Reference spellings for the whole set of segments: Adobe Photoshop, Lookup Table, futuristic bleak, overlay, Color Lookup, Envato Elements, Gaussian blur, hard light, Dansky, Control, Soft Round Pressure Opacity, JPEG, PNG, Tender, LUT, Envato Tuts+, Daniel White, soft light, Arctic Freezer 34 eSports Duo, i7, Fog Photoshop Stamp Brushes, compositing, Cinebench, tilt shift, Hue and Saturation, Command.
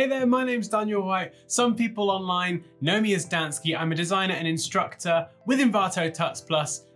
Hey there, my name's Daniel White. Some people online know me as Dansky. I'm a designer and instructor with Envato Tuts+,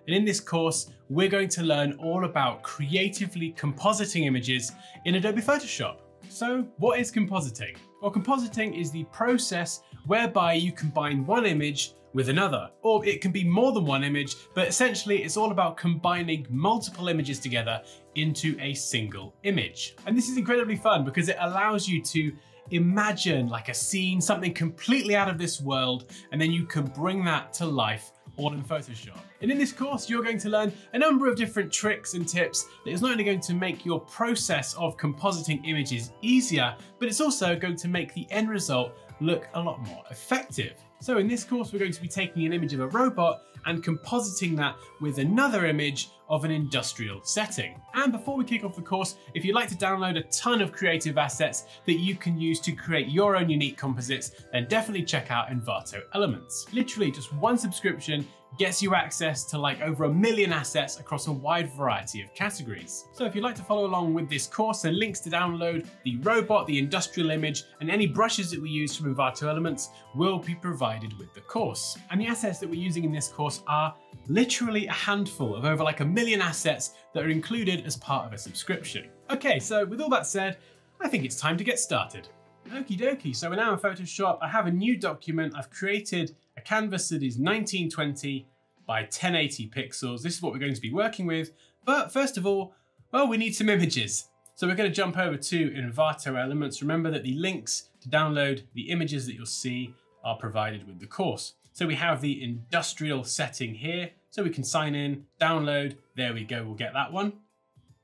and in this course, we're going to learn all about creatively compositing images in Adobe Photoshop. So what is compositing? Well, compositing is the process whereby you combine one image with another, or it can be more than one image, but essentially it's all about combining multiple images together into a single image. And this is incredibly fun because it allows you to imagine like a scene, something completely out of this world, and then you can bring that to life all in Photoshop. And in this course, you're going to learn a number of different tricks and tips that is not only going to make your process of compositing images easier, but it's also going to make the end result look a lot more effective. So in this course, we're going to be taking an image of a robot and compositing that with another image of an industrial setting. And before we kick off the course, if you'd like to download a ton of creative assets that you can use to create your own unique composites, then definitely check out Envato Elements. Literally just one subscription gets you access to like over 1 million assets across a wide variety of categories. So if you'd like to follow along with this course, the links to download the robot, the industrial image, and any brushes that we use from Envato Elements will be provided with the course. And the assets that we're using in this course are literally a handful of over like 1 million assets that are included as part of a subscription. Okay, so with all that said, I think it's time to get started. Okie dokie, so we're now in Photoshop. I have a new document. I've created a canvas that is 1920 by 1080 pixels. This is what we're going to be working with. But first of all, well, we need some images. So we're going to jump over to Envato Elements. Remember that the links to download the images that you'll see are provided with the course. So we have the industrial setting here. So we can sign in, download, there we go, we'll get that one.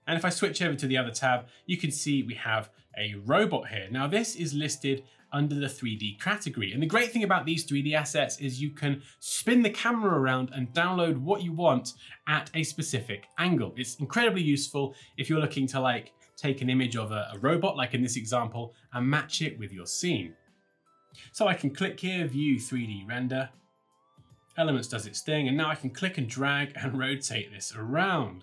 And if I switch over to the other tab, you can see we have a robot here. Now this is listed under the 3D category. And the great thing about these 3D assets is you can spin the camera around and download what you want at a specific angle. It's incredibly useful if you're looking to like take an image of a robot, like in this example, and match it with your scene. So I can click here, view 3D render. Elements does its thing. And now I can click and drag and rotate this around.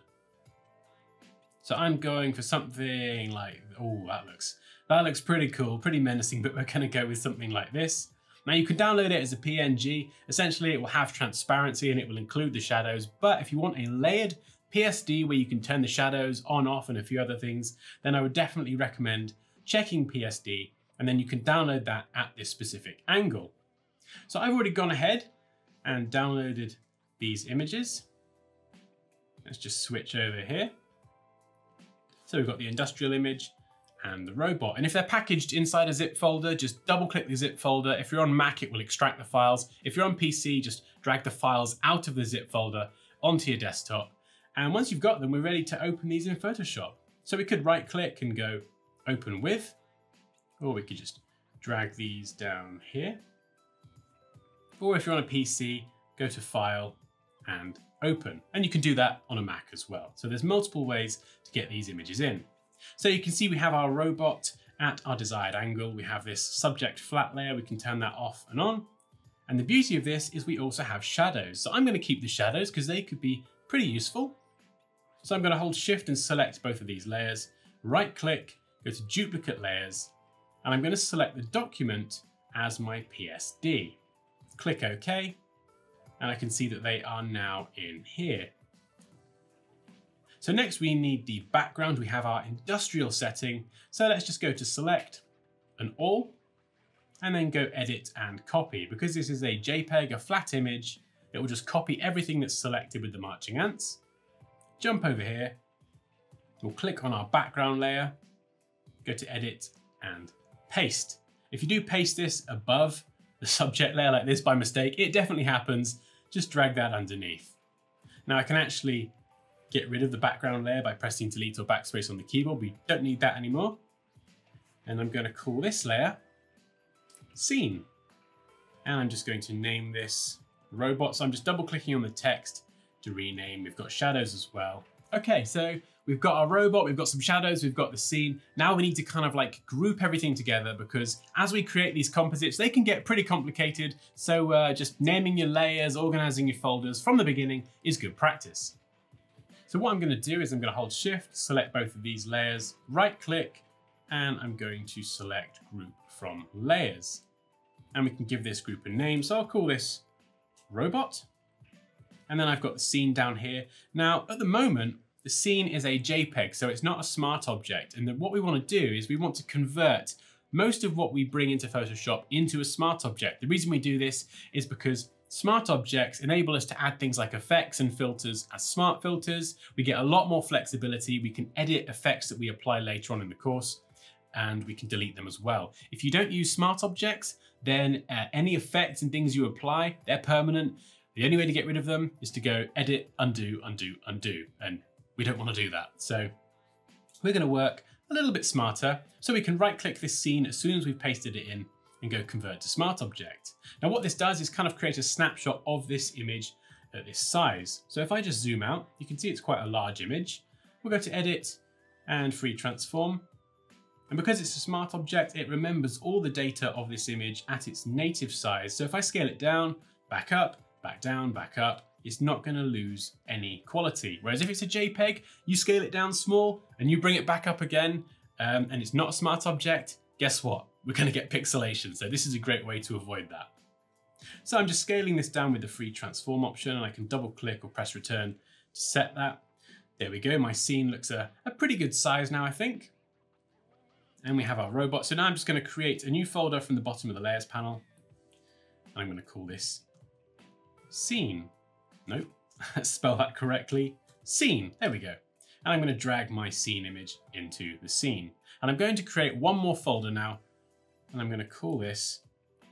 So I'm going for something like, oh, that looks pretty cool, pretty menacing, but we're gonna go with something like this. Now you can download it as a PNG. Essentially, it will have transparency and it will include the shadows. But if you want a layered PSD where you can turn the shadows on, off, and a few other things, then I would definitely recommend checking PSD. And then you can download that at this specific angle. So I've already gone ahead and downloaded these images. Let's just switch over here. So we've got the industrial image and the robot. And if they're packaged inside a zip folder, just double click the zip folder. If you're on Mac, it will extract the files. If you're on PC, just drag the files out of the zip folder onto your desktop. And once you've got them, we're ready to open these in Photoshop. So we could right click and go open with, or we could just drag these down here. Or if you're on a PC, go to File and Open. And you can do that on a Mac as well. So there's multiple ways to get these images in. So you can see we have our robot at our desired angle. We have this subject flat layer. We can turn that off and on. And the beauty of this is we also have shadows. So I'm going to keep the shadows because they could be pretty useful. So I'm going to hold Shift and select both of these layers, right click, go to Duplicate Layers, and I'm going to select the document as my PSD. Click OK, and I can see that they are now in here. So next we need the background. We have our industrial setting. So let's just go to Select and All, and then go Edit and Copy. Because this is a JPEG, a flat image, it will just copy everything that's selected with the marching ants. Jump over here, we'll click on our background layer, go to Edit and Paste. If you do paste this above the subject layer like this by mistake, it definitely happens, just drag that underneath. Now I can actually get rid of the background layer by pressing delete or backspace on the keyboard. We don't need that anymore. And I'm going to call this layer Scene. And I'm just going to name this Robot. So I'm just double clicking on the text to rename. We've got shadows as well. Okay, so we've got our robot, we've got some shadows, we've got the scene. Now we need to kind of like group everything together because as we create these composites, they can get pretty complicated. So just naming your layers, organizing your folders from the beginning is good practice. So what I'm going to do is I'm going to hold Shift, select both of these layers, right click, and I'm going to select Group from layers. And we can give this group a name. So I'll call this robot. And then I've got the scene down here. Now, at the moment, the scene is a JPEG, so it's not a smart object. And then what we want to do is we want to convert most of what we bring into Photoshop into a smart object. The reason we do this is because smart objects enable us to add things like effects and filters as smart filters. We get a lot more flexibility. We can edit effects that we apply later on in the course, and we can delete them as well. If you don't use smart objects, then any effects and things you apply, they're permanent. The only way to get rid of them is to go edit, undo, undo, undo. And we don't want to do that. So we're going to work a little bit smarter. So we can right click this scene as soon as we've pasted it in and go convert to smart object. Now what this does is kind of create a snapshot of this image at this size. So if I just zoom out, you can see it's quite a large image. We'll go to edit and free transform. And because it's a smart object, it remembers all the data of this image at its native size. So if I scale it down, back up, back down, back up, it's not going to lose any quality. Whereas if it's a JPEG, you scale it down small and you bring it back up again, and it's not a smart object, guess what? We're going to get pixelation. So this is a great way to avoid that. So I'm just scaling this down with the free transform option, and I can double click or press return to set that. There we go. My scene looks a pretty good size now, I think. And we have our robot. So now I'm just going to create a new folder from the bottom of the layers panel. And I'm going to call this scene. Nope, let's spell that correctly. Scene, there we go. And I'm going to drag my scene image into the scene. And I'm going to create one more folder now, and I'm going to call this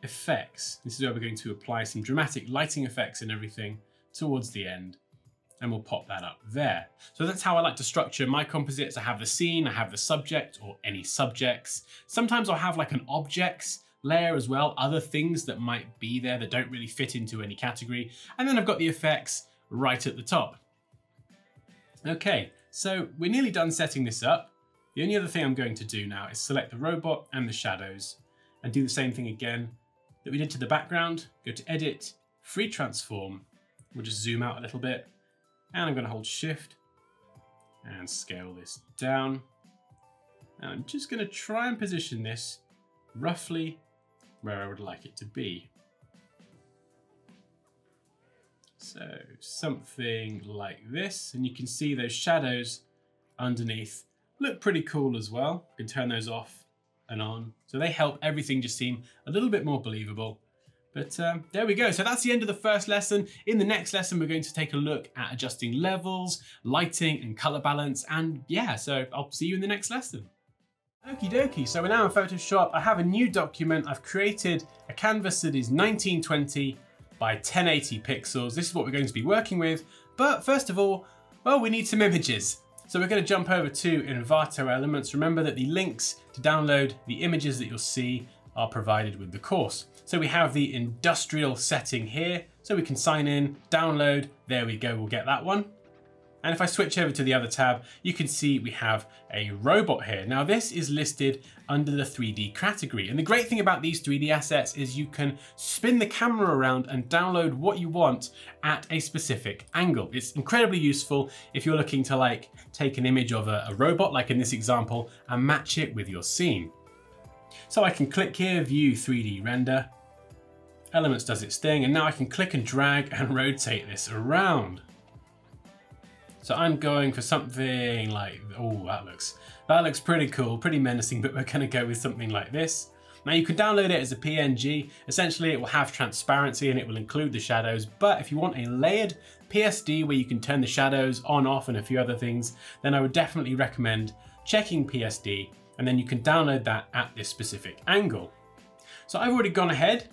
effects. This is where we're going to apply some dramatic lighting effects and everything towards the end. And we'll pop that up there. So that's how I like to structure my composites. I have the scene, I have the subject or any subjects. Sometimes I'll have like an objects layer as well, other things that might be there that don't really fit into any category. And then I've got the effects right at the top. Okay, so we're nearly done setting this up. The only other thing I'm going to do now is select the robot and the shadows and do the same thing again that we did to the background. Go to edit, free transform. We'll just zoom out a little bit, and I'm going to hold shift and scale this down. And I'm just going to try and position this roughly where I would like it to be. So something like this, and you can see those shadows underneath look pretty cool as well. You can turn those off and on. So they help everything just seem a little bit more believable. But there we go. So that's the end of the first lesson. In the next lesson, we're going to take a look at adjusting levels, lighting and color balance. And yeah, so I'll see you in the next lesson. Okie dokie, so we're now in Photoshop. I have a new document. I've created a canvas that is 1920 by 1080 pixels. This is what we're going to be working with. But first of all, well, we need some images. So we're going to jump over to Envato Elements. Remember that the links to download the images that you'll see are provided with the course. So we have the industrial setting here. So we can sign in, download, there we go, we'll get that one. And if I switch over to the other tab, you can see we have a robot here. Now this is listed under the 3D category. And the great thing about these 3D assets is you can spin the camera around and download what you want at a specific angle. It's incredibly useful if you're looking to like take an image of a robot, like in this example, and match it with your scene. So I can click here, view 3D render. Elements does its thing. And now I can click and drag and rotate this around. So I'm going for something like, oh, that looks pretty cool, pretty menacing, but we're gonna go with something like this. Now you can download it as a PNG. Essentially it will have transparency and it will include the shadows, but if you want a layered PSD where you can turn the shadows on, off, and a few other things, then I would definitely recommend checking PSD, and then you can download that at this specific angle. So I've already gone ahead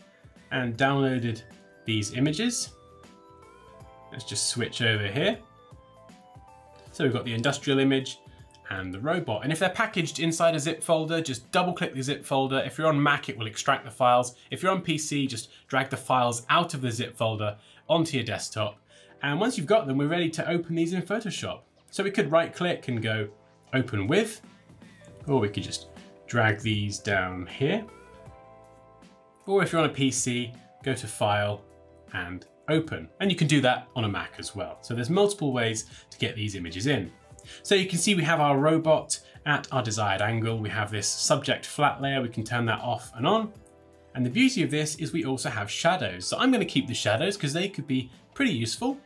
and downloaded these images. Let's just switch over here. So we've got the industrial image and the robot. And if they're packaged inside a zip folder, just double click the zip folder. If you're on Mac, it will extract the files. If you're on PC, just drag the files out of the zip folder onto your desktop. And once you've got them, we're ready to open these in Photoshop. So we could right click and go open with, or we could just drag these down here. Or if you're on a PC, go to file and open. And you can do that on a Mac as well. So there's multiple ways to get these images in. So you can see we have our robot at our desired angle. We have this subject flat layer. We can turn that off and on. And the beauty of this is we also have shadows. So I'm going to keep the shadows because they could be pretty useful.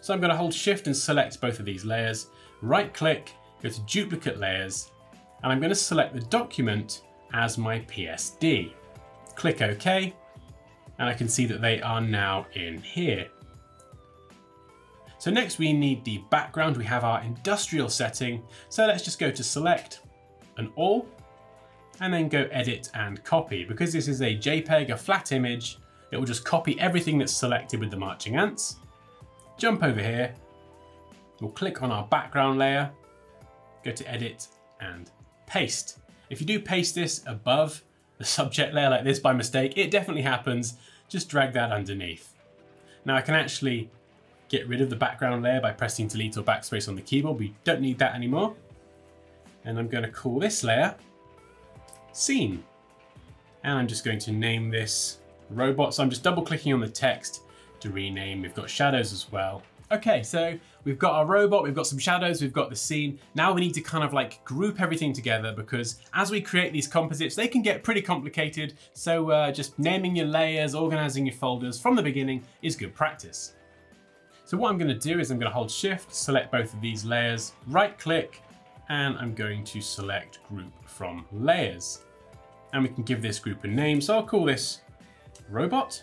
So I'm going to hold Shift and select both of these layers, right click, go to duplicate layers, and I'm going to select the document as my PSD. Click OK, and I can see that they are now in here. So next we need the background. We have our industrial setting. So let's just go to select and all, and then go edit and copy. Because this is a JPEG, a flat image, it will just copy everything that's selected with the marching ants. Jump over here, we'll click on our background layer, go to edit and paste. If you do paste this above the subject layer like this by mistake, it definitely happens, just drag that underneath. Now I can actually get rid of the background layer by pressing delete or backspace on the keyboard. We don't need that anymore. And I'm going to call this layer scene. And I'm just going to name this robot. So I'm just double clicking on the text to rename. We've got shadows as well. Okay, so we've got our robot, we've got some shadows, we've got the scene. Now we need to kind of like group everything together because as we create these composites, they can get pretty complicated. So just naming your layers, organizing your folders from the beginning is good practice. So what I'm going to do is I'm going to hold Shift, select both of these layers, right click, and I'm going to select Group from Layers. And we can give this group a name. So I'll call this Robot.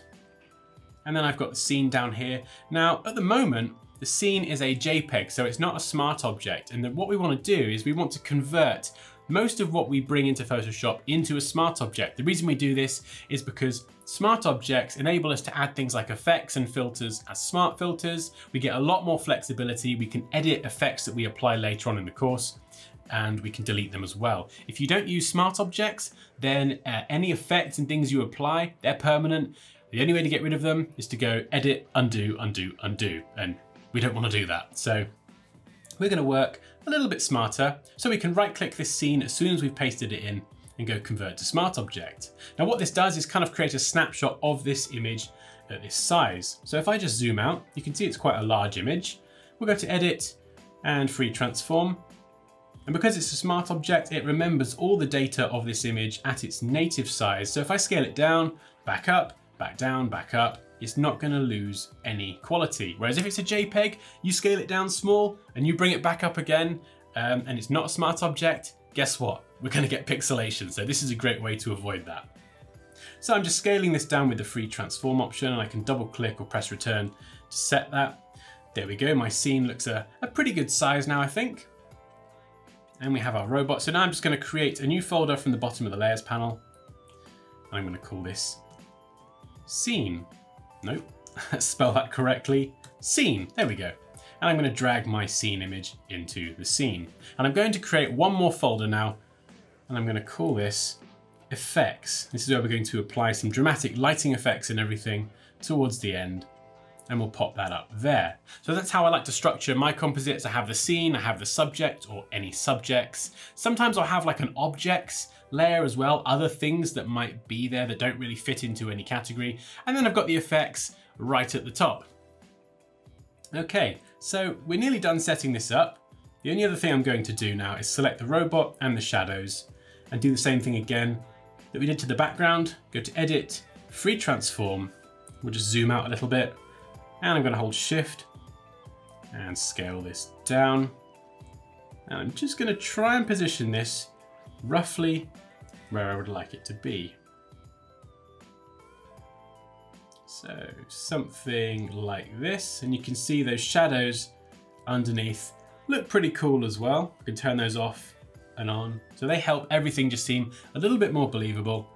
And then I've got the scene down here. Now, at the moment, the scene is a JPEG, so it's not a smart object. And then what we want to do is we want to convert most of what we bring into Photoshop into a smart object. The reason we do this is because smart objects enable us to add things like effects and filters as smart filters. We get a lot more flexibility. We can edit effects that we apply later on in the course, and we can delete them as well. If you don't use smart objects, then any effects and things you apply, they're permanent. The only way to get rid of them is to go edit, undo, undo, undo. And we don't want to do that. So we're going to work a little bit smarter, so we can right click this scene as soon as we've pasted it in and go convert to smart object. Now what this does is kind of create a snapshot of this image at this size. So if I just zoom out, you can see it's quite a large image. We'll go to edit and free transform. And because it's a smart object, it remembers all the data of this image at its native size. So if I scale it down, back up, back down, back up, it's not going to lose any quality. Whereas if it's a JPEG, you scale it down small and you bring it back up again, and it's not a smart object, guess what? We're going to get pixelation. So this is a great way to avoid that. So I'm just scaling this down with the free transform option, and I can double click or press return to set that. There we go. My scene looks a pretty good size now, I think. And we have our robot. So now I'm just going to create a new folder from the bottom of the layers panel. And I'm going to call this scene. Nope, let's spell that correctly. Scene, there we go. And I'm going to drag my scene image into the scene. And I'm going to create one more folder now, and I'm going to call this effects. This is where we're going to apply some dramatic lighting effects and everything towards the end. And we'll pop that up there. So that's how I like to structure my composites. I have the scene, I have the subject or any subjects. Sometimes I'll have like an objects layer as well, other things that might be there that don't really fit into any category. And then I've got the effects right at the top. Okay, so we're nearly done setting this up. The only other thing I'm going to do now is select the robot and the shadows and do the same thing again that we did to the background. Go to edit, free transform. We'll just zoom out a little bit. And I'm going to hold Shift and scale this down. And I'm just going to try and position this roughly where I would like it to be. So something like this. And you can see those shadows underneath look pretty cool as well. You can turn those off and on. So they help everything just seem a little bit more believable.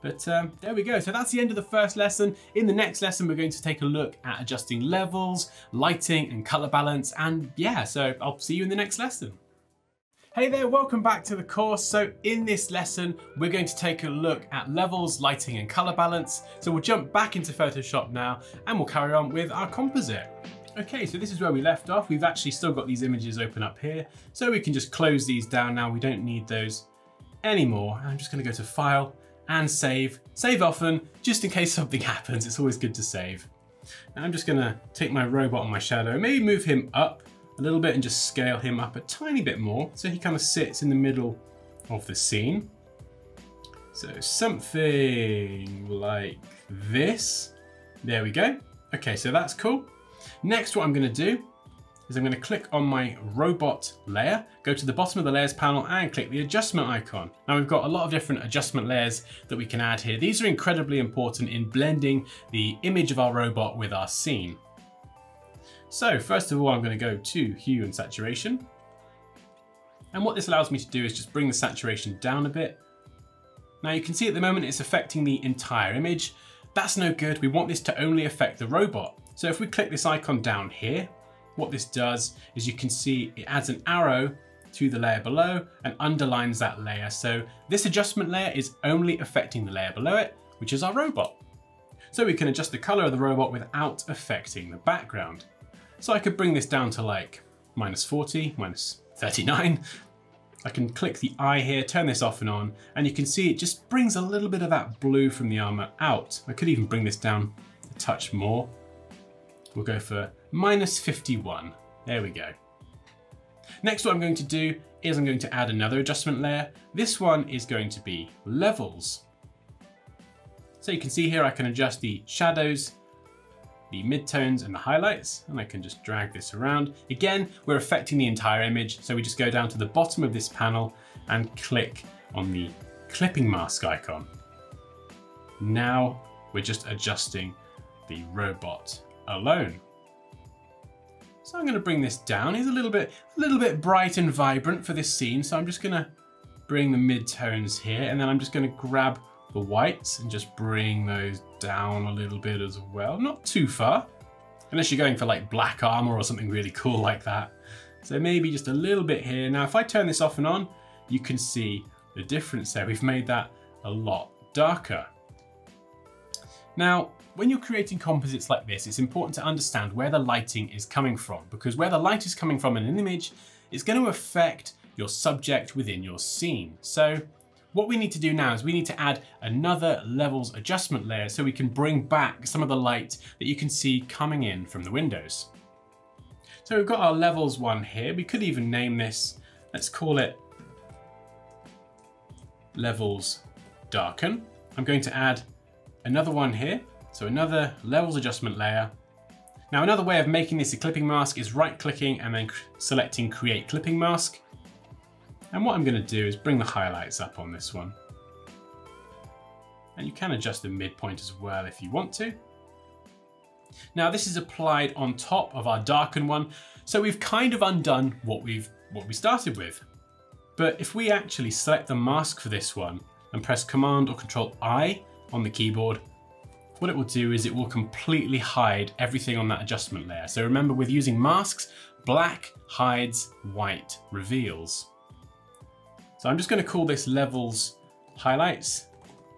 But there we go. So that's the end of the first lesson. In the next lesson, we're going to take a look at adjusting levels, lighting and color balance. And yeah, so I'll see you in the next lesson. Hey there, welcome back to the course. So in this lesson, we're going to take a look at levels, lighting and color balance. So we'll jump back into Photoshop now and we'll carry on with our composite. Okay, so this is where we left off. We've actually still got these images open up here. So we can just close these down now. We don't need those anymore. I'm just gonna go to File, and save. Save often, just in case something happens. It's always good to save. And I'm just gonna take my robot and my shadow, maybe move him up a a little bit and just scale him up a tiny bit more so he kind of sits in the middle of the scene. So something like this. There we go. Okay, so that's cool. Next, what I'm going to do is I'm going to click on my robot layer, go to the bottom of the layers panel and click the adjustment icon. Now we've got a lot of different adjustment layers that we can add here. These are incredibly important in blending the image of our robot with our scene. So first of all, I'm going to go to Hue and Saturation. And what this allows me to do is just bring the saturation down a bit. Now you can see at the moment it's affecting the entire image. That's no good. We want this to only affect the robot. So if we click this icon down here, what this does is you can see it adds an arrow to the layer below and underlines that layer. So this adjustment layer is only affecting the layer below it, which is our robot. So we can adjust the color of the robot without affecting the background. So I could bring this down to like -40, -39. I can click the eye here, turn this off and on, and you can see it just brings a little bit of that blue from the armor out. I could even bring this down a touch more. We'll go for -51. There we go. Next, what I'm going to do is I'm going to add another adjustment layer. This one is going to be levels. So you can see here I can adjust the shadows, the midtones and the highlights, and I can just drag this around. Again, we're affecting the entire image, so we just go down to the bottom of this panel and click on the clipping mask icon. Now we're just adjusting the robot alone. So I'm going to bring this down. He's a little bit bright and vibrant for this scene, so I'm just going to bring the midtones here, and then I'm just going to grab the whites and just bring those down a little bit as well. Not too far, unless you're going for like black armor or something really cool like that. So maybe just a little bit here. Now, if I turn this off and on, you can see the difference there. We've made that a lot darker. Now, when you're creating composites like this, it's important to understand where the lighting is coming from, because where the light is coming from in an image is going to affect your subject within your scene. So what we need to do now is we need to add another levels adjustment layer so we can bring back some of the light that you can see coming in from the windows. So we've got our levels one here. We could even name this, let's call it levels darken. I'm going to add another one here. So another levels adjustment layer. Now another way of making this a clipping mask is right clicking and then selecting create clipping mask. And what I'm going to do is bring the highlights up on this one. And you can adjust the midpoint as well if you want to. Now this is applied on top of our darken one. So we've kind of undone what we started with. But if we actually select the mask for this one and press Command or Control I on the keyboard, what it will do is it will completely hide everything on that adjustment layer. So remember, with using masks, black hides, white reveals. So I'm just going to call this levels highlights,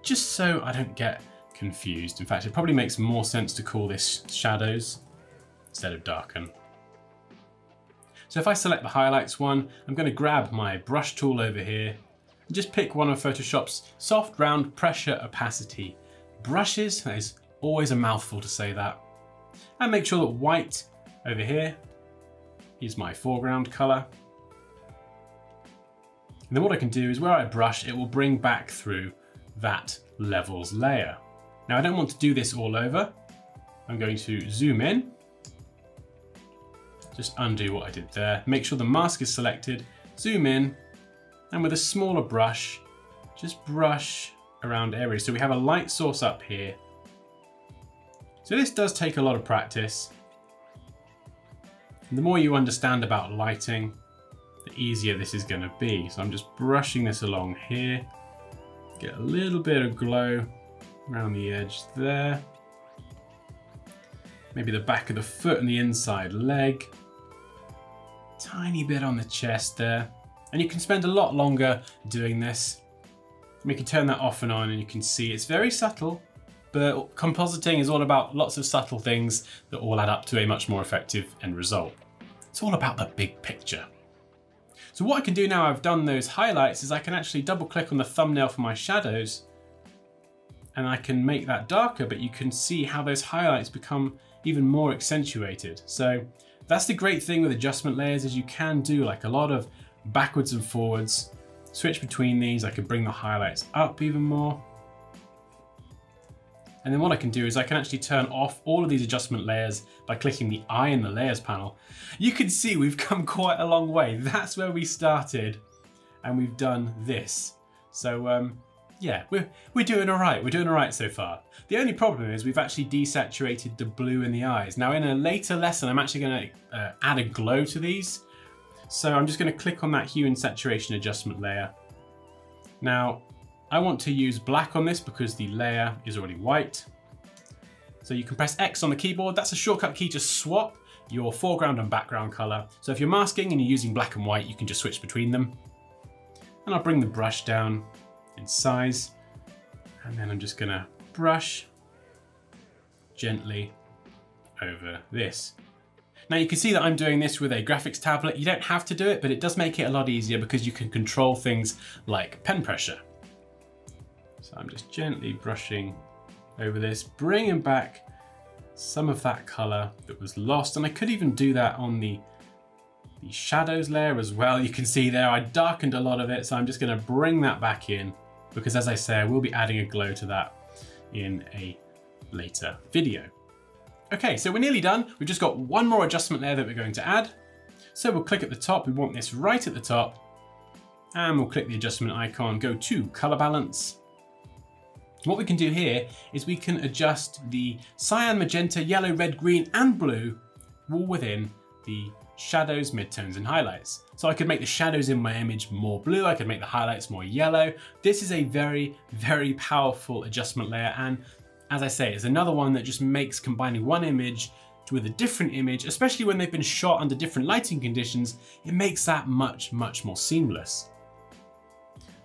just so I don't get confused. In fact, it probably makes more sense to call this shadows instead of darken. So if I select the highlights one, I'm going to grab my brush tool over here and just pick one of Photoshop's Soft Round Pressure Opacity brushes. That is always a mouthful to say that. And make sure that white over here is my foreground color. And then what I can do is where I brush, it will bring back through that levels layer. Now I don't want to do this all over. I'm going to zoom in, just undo what I did there. Make sure the mask is selected, zoom in, and with a smaller brush, just brush around areas. So we have a light source up here. So this does take a lot of practice. And the more you understand about lighting, the easier this is going to be. So I'm just brushing this along here, get a little bit of glow around the edge there, maybe the back of the foot and the inside leg, tiny bit on the chest there, and you can spend a lot longer doing this. We can turn that off and on, and you can see it's very subtle, but compositing is all about lots of subtle things that all add up to a much more effective end result. It's all about the big picture. So what I can do now I've done those highlights is I can actually double click on the thumbnail for my shadows and I can make that darker, but you can see how those highlights become even more accentuated. So That's the great thing with adjustment layers, is you can do like a lot of backwards and forwards, switch between these. I can bring the highlights up even more. And then what I can do is I can actually turn off all of these adjustment layers by clicking the eye in the layers panel. You can see we've come quite a long way. That's where we started and we've done this. So yeah, we're doing all right. We're doing all right so far. The only problem is we've actually desaturated the blue in the eyes. Now in a later lesson, I'm actually gonna add a glow to these. So I'm just gonna click on that hue and saturation adjustment layer. Now, I want to use black on this because the layer is already white. So you can press X on the keyboard. That's a shortcut key to swap your foreground and background color. So if you're masking and you're using black and white, you can just switch between them. And I'll bring the brush down in size. And then I'm just gonna brush gently over this. Now you can see that I'm doing this with a graphics tablet. You don't have to do it, but it does make it a lot easier because you can control things like pen pressure. So I'm just gently brushing over this, bringing back some of that color that was lost. And I could even do that on the shadows layer as well. You can see there, I darkened a lot of it. So I'm just gonna bring that back in because, as I say, I will be adding a glow to that in a later video. Okay, so we're nearly done. We've just got one more adjustment layer that we're going to add. So we'll click at the top. We want this right at the top, and we'll click the adjustment icon, go to color balance. What we can do here is we can adjust the cyan, magenta, yellow, red, green, and blue all within the shadows, midtones, and highlights. So I could make the shadows in my image more blue, I could make the highlights more yellow. This is a very, very powerful adjustment layer, and as I say, it's another one that just makes combining one image with a different image, especially when they've been shot under different lighting conditions, it makes that much, much more seamless.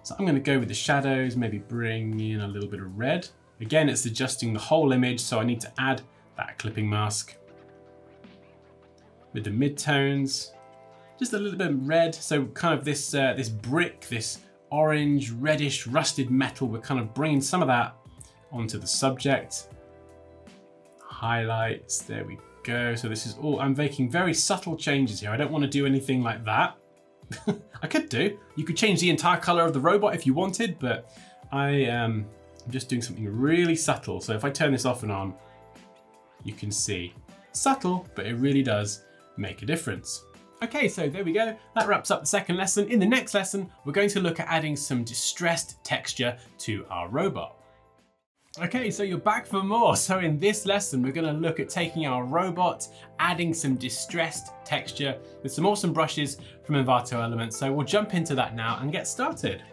So I'm gonna go with the shadows, maybe bring in a little bit of red. Again, it's adjusting the whole image, so I need to add that clipping mask. With the midtones, just a little bit of red. So kind of this, this brick, this orange, reddish, rusted metal, we're kind of bringing some of that onto the subject. Highlights, there we go. So this is all, I'm making very subtle changes here. I don't wanna do anything like that. I could do. You could change the entire color of the robot if you wanted, but I am just doing something really subtle. So if I turn this off and on, you can see subtle, but it really does make a difference. Okay, so there we go. That wraps up the second lesson. In the next lesson, we're going to look at adding some distressed texture to our robot. Okay, so you're back for more. So in this lesson, we're gonna look at taking our robot, adding some distressed texture with some awesome brushes from Envato Elements. So we'll jump into that now and get started.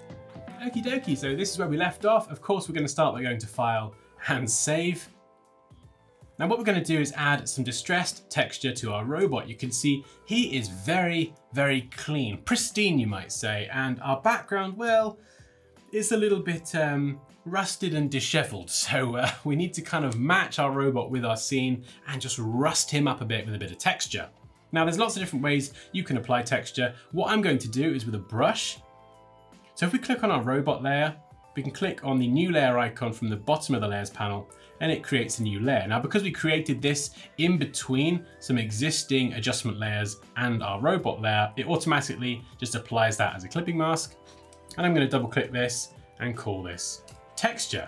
Okie dokie, so this is where we left off. Of course, we're gonna start by going to File and Save. Now what we're gonna do is add some distressed texture to our robot. You can see he is very, very clean, pristine you might say, and our background, well, it's a little bit, rusted and disheveled, so we need to kind of match our robot with our scene and just rust him up a bit with a bit of texture. Now there's lots of different ways you can apply texture. What I'm going to do is with a brush. So if we click on our robot layer, we can click on the new layer icon from the bottom of the layers panel and it creates a new layer. Now because we created this in between some existing adjustment layers and our robot layer, it automatically just applies that as a clipping mask. And I'm going to double click this and call this texture.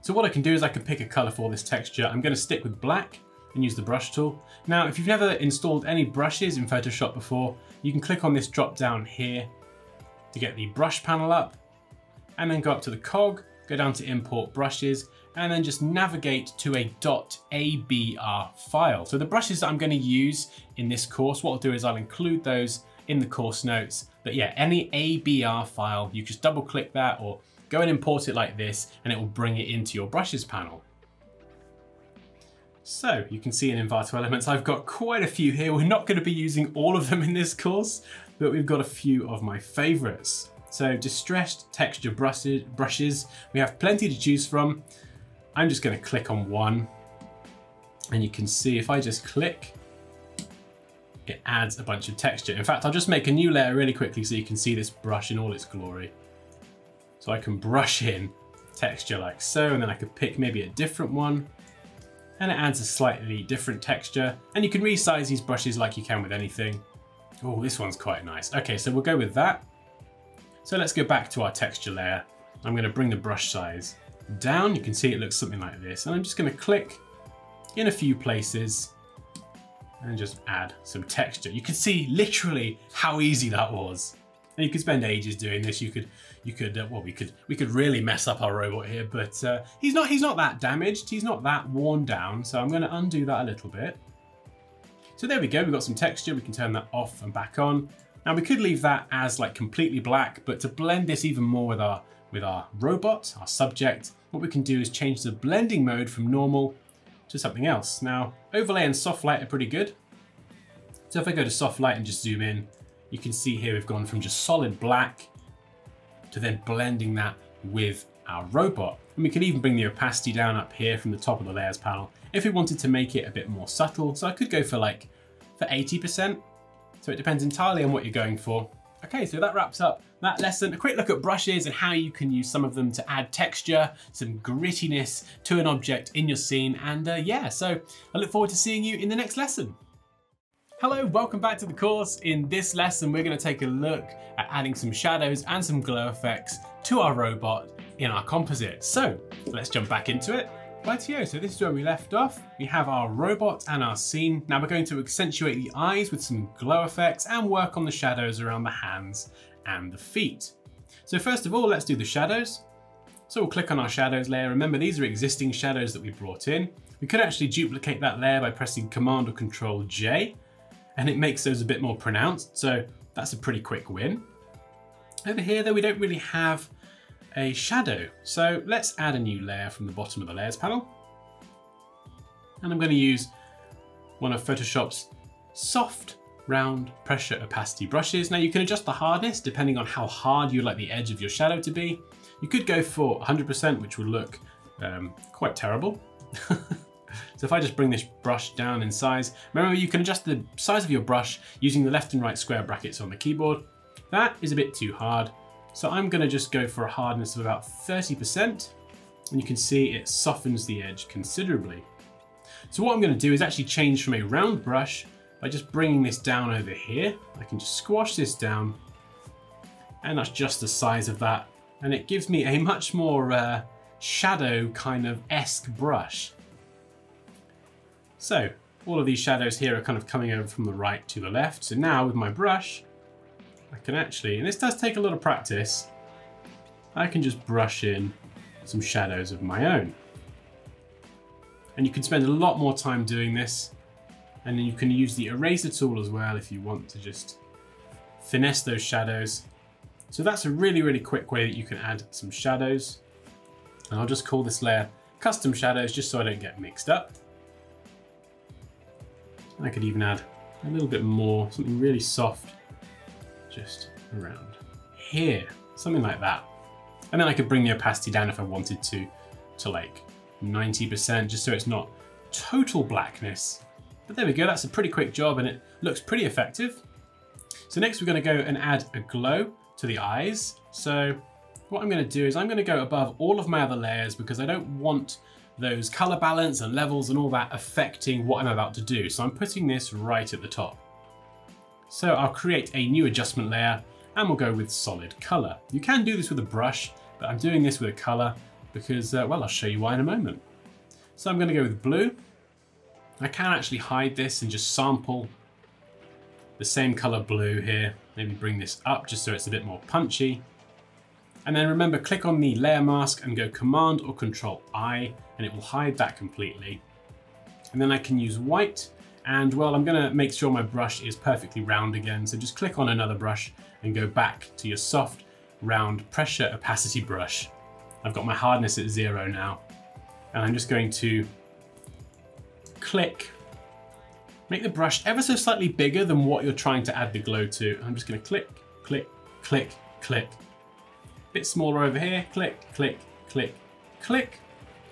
So what I can do is I can pick a color for this texture. I'm going to stick with black and use the brush tool. Now, if you've never installed any brushes in Photoshop before, you can click on this drop down here to get the brush panel up and then go up to the cog, go down to import brushes and then just navigate to a .abr file. So the brushes that I'm going to use in this course, what I'll do is I'll include those in the course notes, but yeah, any ABR file, you just double click that or go and import it like this and it will bring it into your brushes panel. So you can see in Envato Elements, I've got quite a few here. We're not going to be using all of them in this course, but we've got a few of my favorites. So distressed texture brushes, we have plenty to choose from. I'm just going to click on one and you can see if I just click, it adds a bunch of texture. In fact, I'll just make a new layer really quickly so you can see this brush in all its glory. So I can brush in texture like so, and then I could pick maybe a different one and it adds a slightly different texture, and you can resize these brushes like you can with anything. Oh, this one's quite nice. Okay, so we'll go with that. So let's go back to our texture layer. I'm going to bring the brush size down. You can see it looks something like this, and I'm just going to click in a few places and just add some texture. You can see literally how easy that was. And you could spend ages doing this. We could really mess up our robot here, but he's not that damaged. He's not that worn down. So I'm going to undo that a little bit. So there we go. We've got some texture. We can turn that off and back on. Now we could leave that as like completely black, but to blend this even more with our robot, our subject, what we can do is change the blending mode from normal to something else. Now overlay and soft light are pretty good. So if I go to soft light and just zoom in, you can see here we've gone from just solid black to then blending that with our robot. And we can even bring the opacity down up here from the top of the layers panel if we wanted to make it a bit more subtle. So I could go for 80%. So it depends entirely on what you're going for. Okay, so that wraps up that lesson. A quick look at brushes and how you can use some of them to add texture, some grittiness to an object in your scene. And yeah, so I look forward to seeing you in the next lesson. Hello, welcome back to the course. In this lesson, we're going to take a look at adding some shadows and some glow effects to our robot in our composite. So let's jump back into it. Rightio, so this is where we left off. We have our robot and our scene. Now we're going to accentuate the eyes with some glow effects and work on the shadows around the hands and the feet. So first of all, let's do the shadows. So we'll click on our shadows layer. Remember, these are existing shadows that we brought in. We could actually duplicate that layer by pressing Command or Control J, and it makes those a bit more pronounced. So that's a pretty quick win. Over here though, we don't really have a shadow. So let's add a new layer from the bottom of the layers panel. And I'm going to use one of Photoshop's Soft Round Pressure Opacity brushes. Now you can adjust the hardness depending on how hard you like the edge of your shadow to be. You could go for 100%, which will look quite terrible. So if I just bring this brush down in size, remember you can adjust the size of your brush using the left and right square brackets on the keyboard. That is a bit too hard. So I'm going to just go for a hardness of about 30%, and you can see it softens the edge considerably. So what I'm going to do is actually change from a round brush by just bringing this down over here. I can just squash this down, and that's just the size of that. And it gives me a much more shadow kind of esque brush. So all of these shadows here are kind of coming over from the right to the left. So now with my brush, I can actually, and this does take a lot of practice, I can just brush in some shadows of my own. And you can spend a lot more time doing this. And then you can use the eraser tool as well if you want to just finesse those shadows. So that's a really, really quick way that you can add some shadows. And I'll just call this layer Custom Shadows just so I don't get mixed up. I could even add a little bit more, something really soft, just around here, something like that. And then I could bring the opacity down if I wanted to like 90%, just so it's not total blackness. But there we go, that's a pretty quick job and it looks pretty effective. So next we're going to go and add a glow to the eyes. So what I'm going to do is I'm going to go above all of my other layers because I don't want those color balance and levels and all that affecting what I'm about to do. So I'm putting this right at the top. So I'll create a new adjustment layer and we'll go with solid color. You can do this with a brush, but I'm doing this with a color because, well, I'll show you why in a moment. So I'm going to go with blue. I can actually hide this and just sample the same color blue here. Maybe bring this up just so it's a bit more punchy. And then remember, click on the layer mask and go Command or Control I, and it will hide that completely. And then I can use white, and well, I'm gonna make sure my brush is perfectly round again. So just click on another brush and go back to your Soft Round Pressure Opacity brush. I've got my hardness at 0 now. And I'm just going to click, make the brush ever so slightly bigger than what you're trying to add the glow to. I'm just gonna click, click, click, click. Bit smaller over here, click, click, click, click.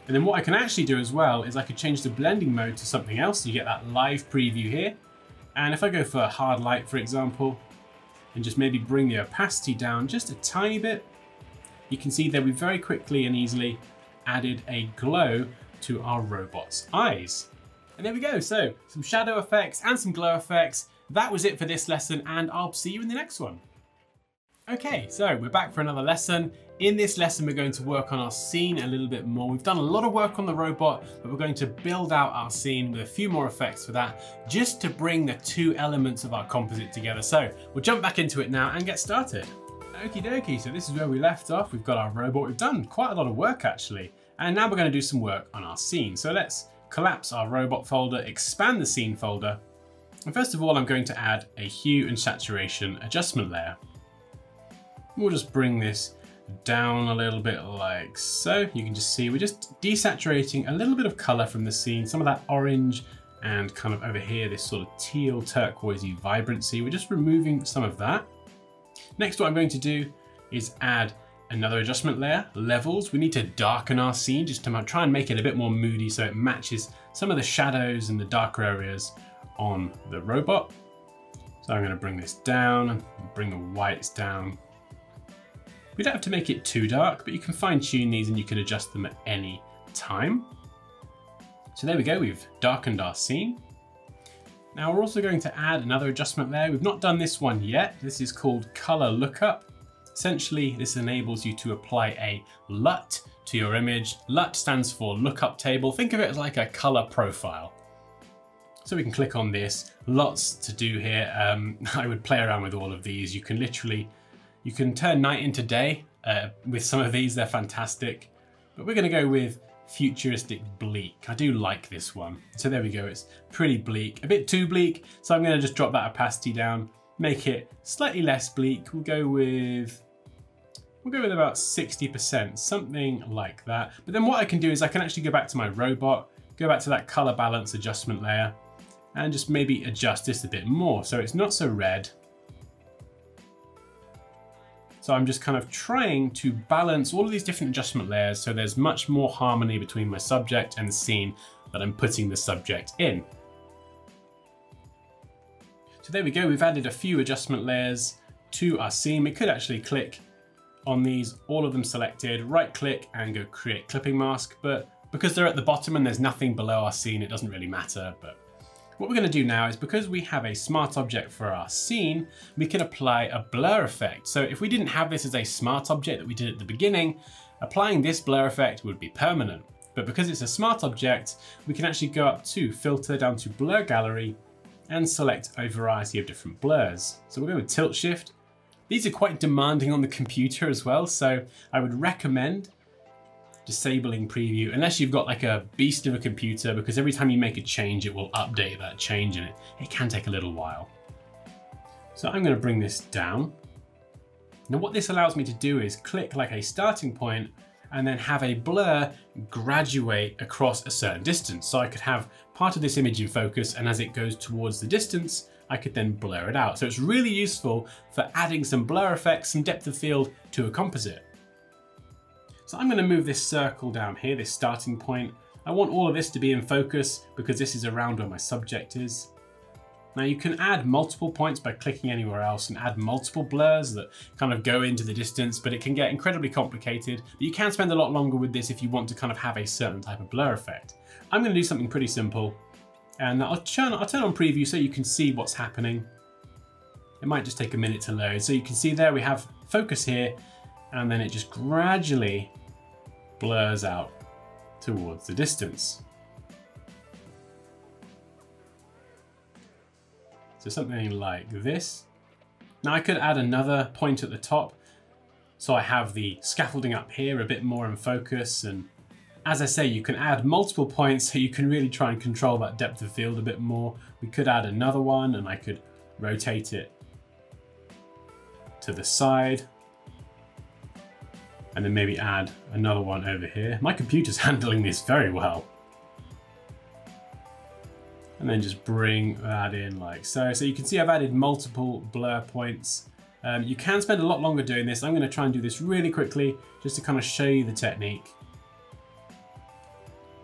And then what I can actually do as well is I could change the blending mode to something else. So you get that live preview here. And if I go for hard light, for example, and just maybe bring the opacity down just a tiny bit, you can see that we very quickly and easily added a glow to our robot's eyes. And there we go. So some shadow effects and some glow effects. That was it for this lesson, and I'll see you in the next one. Okay, so we're back for another lesson. In this lesson, we're going to work on our scene a little bit more. We've done a lot of work on the robot, but we're going to build out our scene with a few more effects for that, just to bring the two elements of our composite together. So we'll jump back into it now and get started. Okie dokie, so this is where we left off. We've got our robot. We've done quite a lot of work actually. And now we're going to do some work on our scene. So let's collapse our robot folder, expand the scene folder. And first of all, I'm going to add a hue and saturation adjustment layer. We'll just bring this down a little bit like so. You can just see we're just desaturating a little bit of color from the scene, some of that orange and kind of over here this sort of teal turquoisey vibrancy. We're just removing some of that. Next, what I'm going to do is add another adjustment layer, levels. We need to darken our scene just to try and make it a bit more moody so it matches some of the shadows and the darker areas on the robot. So I'm going to bring this down and bring the whites down. We don't have to make it too dark, but you can fine tune these and you can adjust them at any time. So there we go, we've darkened our scene. Now we're also going to add another adjustment layer. We've not done this one yet. This is called Color Lookup. Essentially, this enables you to apply a LUT to your image. LUT stands for Lookup Table. Think of it as like a color profile. So we can click on this. Lots to do here. I would play around with all of these. You can literally turn night into day with some of these. They're fantastic, but we're going to go with futuristic bleak. I do like this one. So there we go. It's pretty bleak, a bit too bleak. So I'm going to just drop that opacity down, make it slightly less bleak. We'll go with about 60%, something like that. But then what I can do is I can actually go back to my robot, go back to that color balance adjustment layer and just maybe adjust this a bit more. So it's not so red. So I'm just kind of trying to balance all of these different adjustment layers so there's much more harmony between my subject and the scene that I'm putting the subject in. So there we go, we've added a few adjustment layers to our scene. We could actually click on these, all of them selected, right click and go create clipping mask, but because they're at the bottom and there's nothing below our scene, it doesn't really matter. But what we're going to do now is because we have a smart object for our scene, we can apply a blur effect. So if we didn't have this as a smart object that we did at the beginning, applying this blur effect would be permanent. But because it's a smart object, we can actually go up to filter, down to blur gallery and select a variety of different blurs. So we'll go with tilt shift. These are quite demanding on the computer as well. So I would recommend disabling preview unless you've got like a beast of a computer, because every time you make a change it will update that change and it can take a little while. So I'm going to bring this down. Now what this allows me to do is click like a starting point and then have a blur graduate across a certain distance. So I could have part of this image in focus and as it goes towards the distance I could then blur it out. So it's really useful for adding some blur effects, some depth of field to a composite. So I'm going to move this circle down here, this starting point. I want all of this to be in focus because this is around where my subject is. Now you can add multiple points by clicking anywhere else and add multiple blurs that kind of go into the distance, but it can get incredibly complicated. But you can spend a lot longer with this if you want to kind of have a certain type of blur effect. I'm going to do something pretty simple and I'll turn on preview so you can see what's happening. It might just take a minute to load. So you can see there we have focus here and then it just gradually blurs out towards the distance. So something like this. Now I could add another point at the top. So I have the scaffolding up here a bit more in focus. And as I say, you can add multiple points so you can really try and control that depth of field a bit more. We could add another one and I could rotate it to the side. And then maybe add another one over here. My computer's handling this very well. And then just bring that in like so. So you can see I've added multiple blur points. You can spend a lot longer doing this. I'm going to try and do this really quickly just to kind of show you the technique.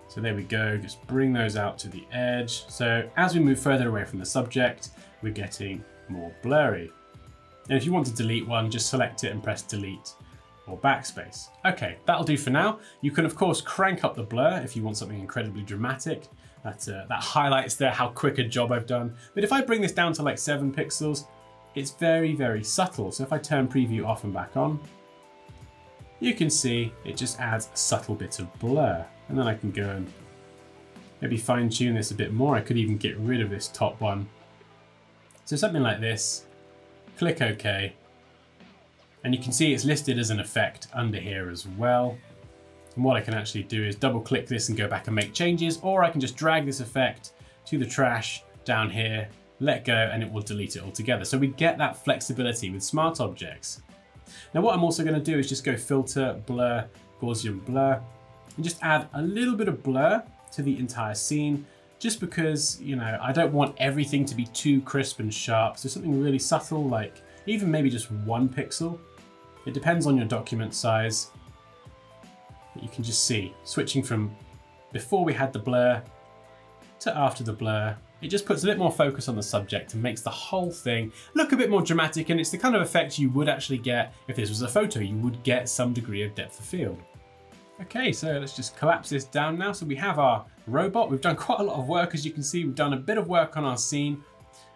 So there we go. Just bring those out to the edge. So as we move further away from the subject, we're getting more blurry. And if you want to delete one, just select it and press delete. or backspace. Okay, that'll do for now. You can of course crank up the blur if you want something incredibly dramatic. That highlights there how quick a job I've done. But if I bring this down to like 7 pixels, it's very, very subtle. So if I turn preview off and back on, you can see it just adds a subtle bit of blur. And then I can go and maybe fine tune this a bit more. I could even get rid of this top one. So something like this, click OK. And you can see it's listed as an effect under here as well. And what I can actually do is double click this and go back and make changes, or I can just drag this effect to the trash down here, let go, and it will delete it altogether. So we get that flexibility with smart objects. Now what I'm also going to do is just go filter, blur, Gaussian blur, and just add a little bit of blur to the entire scene, just because, you know, I don't want everything to be too crisp and sharp. So something really subtle, like even maybe just 1 pixel. It depends on your document size. You can just see, switching from before we had the blur to after the blur, it just puts a bit more focus on the subject and makes the whole thing look a bit more dramatic, and it's the kind of effect you would actually get if this was a photo. You would get some degree of depth of field. Okay, so let's just collapse this down now. So we have our robot. We've done quite a lot of work, as you can see. We've done a bit of work on our scene.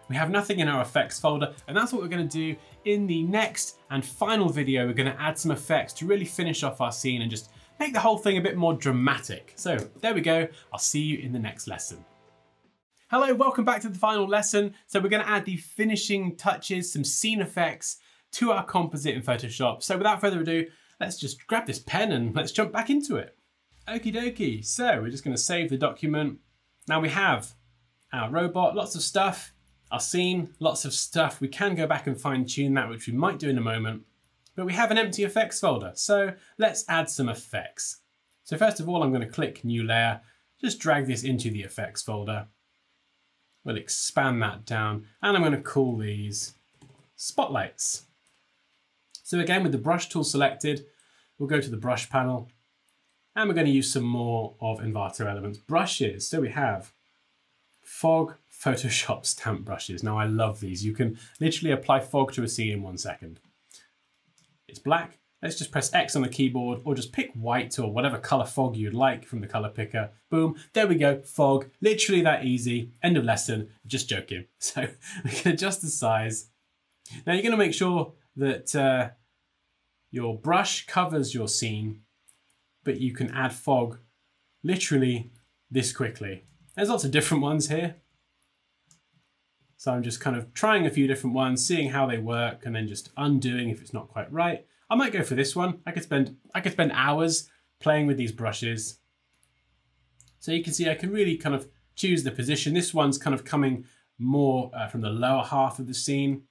We have nothing in our effects folder, and that's what we're going to do in the next and final video. We're going to add some effects to really finish off our scene and just make the whole thing a bit more dramatic. So there we go. I'll see you in the next lesson. Hello, welcome back to the final lesson. So we're going to add the finishing touches, some scene effects to our composite in Photoshop. So without further ado, let's just grab this pen and let's jump back into it. Okie dokie. So we're just going to save the document. Now we have our robot, lots of stuff, our scene, lots of stuff. We can go back and fine tune that, which we might do in a moment. But we have an empty effects folder, so let's add some effects. So first of all, I'm going to click New Layer, just drag this into the effects folder. We'll expand that down, and I'm going to call these Spotlights. So again, with the brush tool selected, we'll go to the brush panel, and we're going to use some more of Envato Elements brushes. So we have Fog Photoshop Stamp Brushes. Now I love these. You can literally apply fog to a scene in 1 second. It's black. Let's just press X on the keyboard, or just pick white or whatever color fog you'd like from the color picker. Boom, there we go, fog, literally that easy. End of lesson, just joking. So we can adjust the size. Now you're gonna make sure that your brush covers your scene, but you can add fog literally this quickly. There's lots of different ones here. So I'm just kind of trying a few different ones, seeing how they work, and then just undoing if it's not quite right. I might go for this one. I could spend hours playing with these brushes. So you can see I can really kind of choose the position. This one's kind of coming more from the lower half of the scene.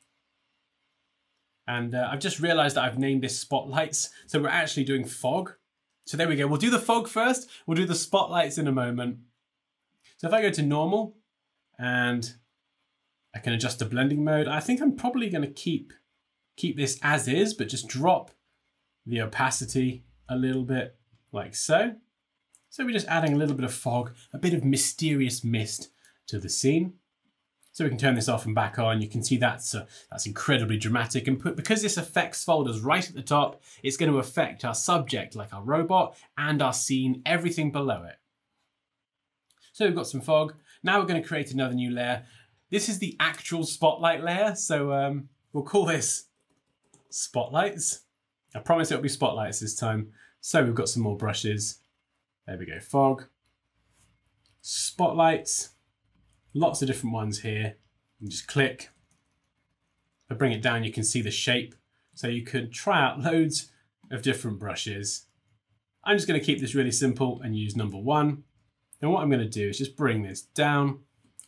And I've just realized that I've named this Spotlights. So we're actually doing fog. So there we go. We'll do the fog first. We'll do the Spotlights in a moment. So if I go to normal, and I can adjust the blending mode. I think I'm probably going to keep this as is, but just drop the opacity a little bit, like so. So we're just adding a little bit of fog, a bit of mysterious mist to the scene. So we can turn this off and back on. You can see that's incredibly dramatic. And because this effects folder is right at the top, it's going to affect our subject, like our robot, and our scene, everything below it. So we've got some fog. Now we're going to create another new layer. This is the actual spotlight layer, so we'll call this Spotlights. I promise it'll be Spotlights this time. So we've got some more brushes. There we go, fog, Spotlights, lots of different ones here. You can just click. If I bring it down, you can see the shape. So you can try out loads of different brushes. I'm just going to keep this really simple and use number one. And what I'm going to do is just bring this down,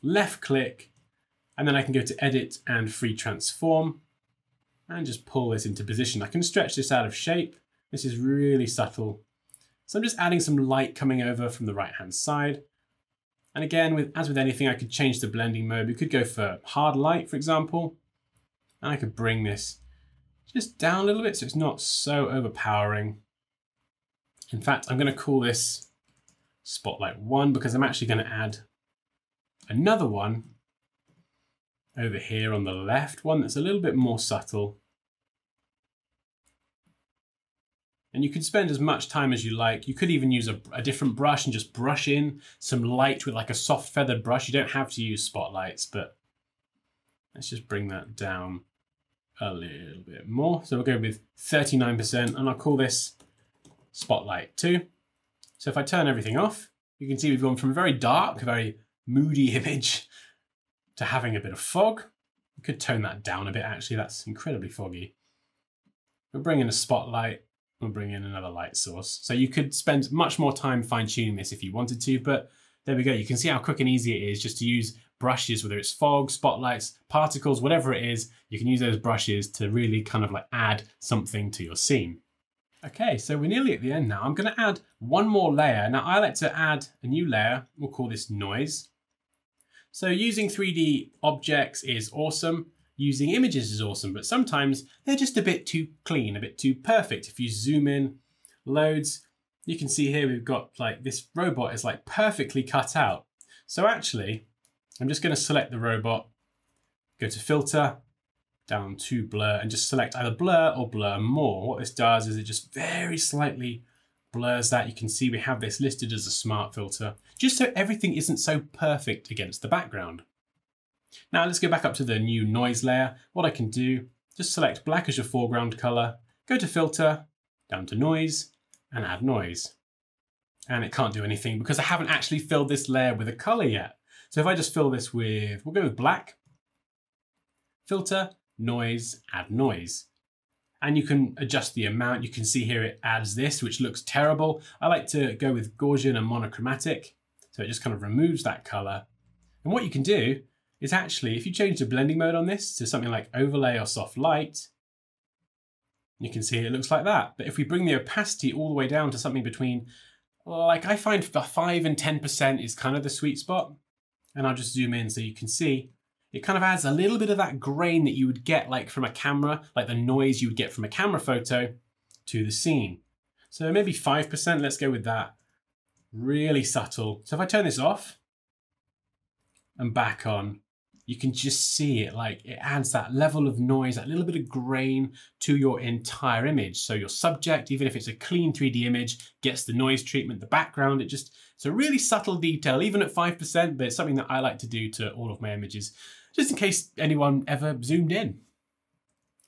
left click, and then I can go to Edit and Free Transform and just pull this into position. I can stretch this out of shape. This is really subtle. So I'm just adding some light coming over from the right-hand side. And again, as with anything, I could change the blending mode. We could go for hard light, for example. And I could bring this just down a little bit so it's not so overpowering. In fact, I'm going to call this Spotlight 1 because I'm actually going to add another one over here on the left, one that's a little bit more subtle. And you can spend as much time as you like. You could even use a different brush and just brush in some light with like a soft feathered brush. You don't have to use spotlights, but let's just bring that down a little bit more. So we'll go with 39% and I'll call this Spotlight 2. So if I turn everything off, you can see we've gone from a very dark, very moody image to having a bit of fog. We could tone that down a bit actually, that's incredibly foggy. We'll bring in a spotlight, we'll bring in another light source. So you could spend much more time fine-tuning this if you wanted to, but there we go. You can see how quick and easy it is just to use brushes, whether it's fog, spotlights, particles, whatever it is, you can use those brushes to really kind of like add something to your scene. Okay, so we're nearly at the end now. I'm gonna add one more layer. Now I like to add a new layer, we'll call this noise. So using 3D objects is awesome, using images is awesome, but sometimes they're just a bit too clean, a bit too perfect. If you zoom in loads, you can see here we've got like this robot is like perfectly cut out. So actually, I'm just gonna select the robot, go to filter, down to blur and just select either blur or blur more. What this does is it just very slightly blurs that. You can see we have this listed as a smart filter, just so everything isn't so perfect against the background. Now let's go back up to the new noise layer. What I can do, just select black as your foreground color, go to filter, down to noise and add noise. And it can't do anything because I haven't actually filled this layer with a color yet. So if I just fill this with, we'll go with black, filter, noise, add noise. And you can adjust the amount. You can see here it adds this, which looks terrible. I like to go with Gaussian and monochromatic. So it just kind of removes that color. And what you can do is actually, if you change the blending mode on this to something like overlay or soft light, you can see it looks like that. But if we bring the opacity all the way down to something between, like I find 5% and 10% is kind of the sweet spot. And I'll just zoom in so you can see it kind of adds a little bit of that grain that you would get like from a camera, like the noise you would get from a camera photo to the scene. So maybe 5%, let's go with that. Really subtle. So if I turn this off and back on, you can just see it, like it adds that level of noise, that little bit of grain to your entire image. So your subject, even if it's a clean 3D image, gets the noise treatment, the background, it's a really subtle detail, even at 5%, but it's something that I like to do to all of my images, just in case anyone ever zoomed in.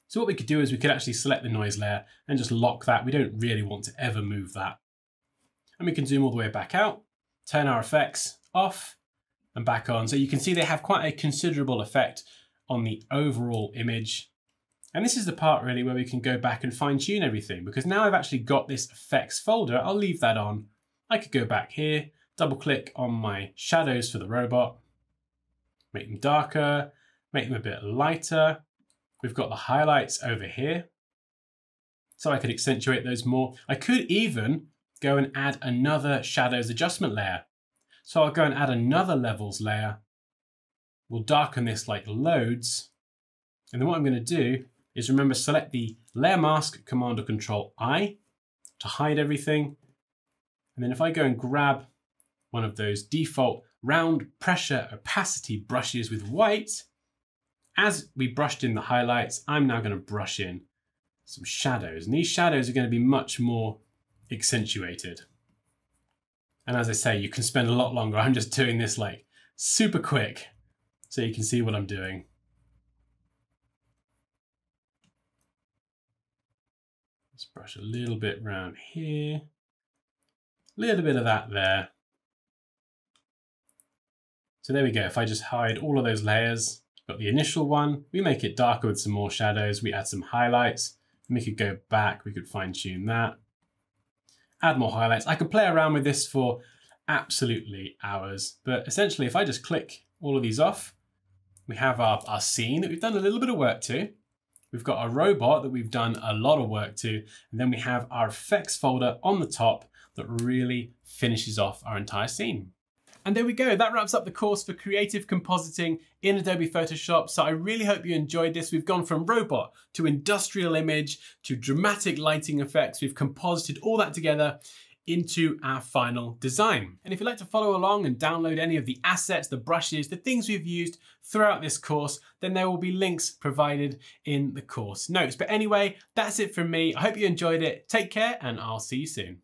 So what we could do is we could actually select the noise layer and just lock that. We don't really want to ever move that. And we can zoom all the way back out, turn our effects off and back on. So you can see they have quite a considerable effect on the overall image. And this is the part really where we can go back and fine tune everything, because now I've actually got this effects folder. I'll leave that on. I could go back here, double click on my shadows for the robot, make them darker, make them a bit lighter. We've got the highlights over here. So I could accentuate those more. I could even go and add another shadows adjustment layer. So I'll go and add another levels layer. We'll darken this like loads. And then what I'm gonna do is remember, select the layer mask, Command or Control I to hide everything. And then if I go and grab one of those default round pressure opacity brushes with white, as we brushed in the highlights, I'm now gonna brush in some shadows. And these shadows are gonna be much more accentuated. And as I say, you can spend a lot longer. I'm just doing this like super quick so you can see what I'm doing. Let's brush a little bit around here. Little bit of that there. So there we go. If I just hide all of those layers, got the initial one, we make it darker with some more shadows, we add some highlights, and we could go back, we could fine tune that, add more highlights. I could play around with this for absolutely hours, but essentially if I just click all of these off, we have our scene that we've done a little bit of work to. We've got our robot that we've done a lot of work to, and then we have our effects folder on the top that really finishes off our entire scene. And there we go, that wraps up the course for creative compositing in Adobe Photoshop. So I really hope you enjoyed this. We've gone from robot to industrial image to dramatic lighting effects. We've composited all that together into our final design. And if you'd like to follow along and download any of the assets, the brushes, the things we've used throughout this course, then there will be links provided in the course notes. But anyway, that's it from me. I hope you enjoyed it. Take care, and I'll see you soon.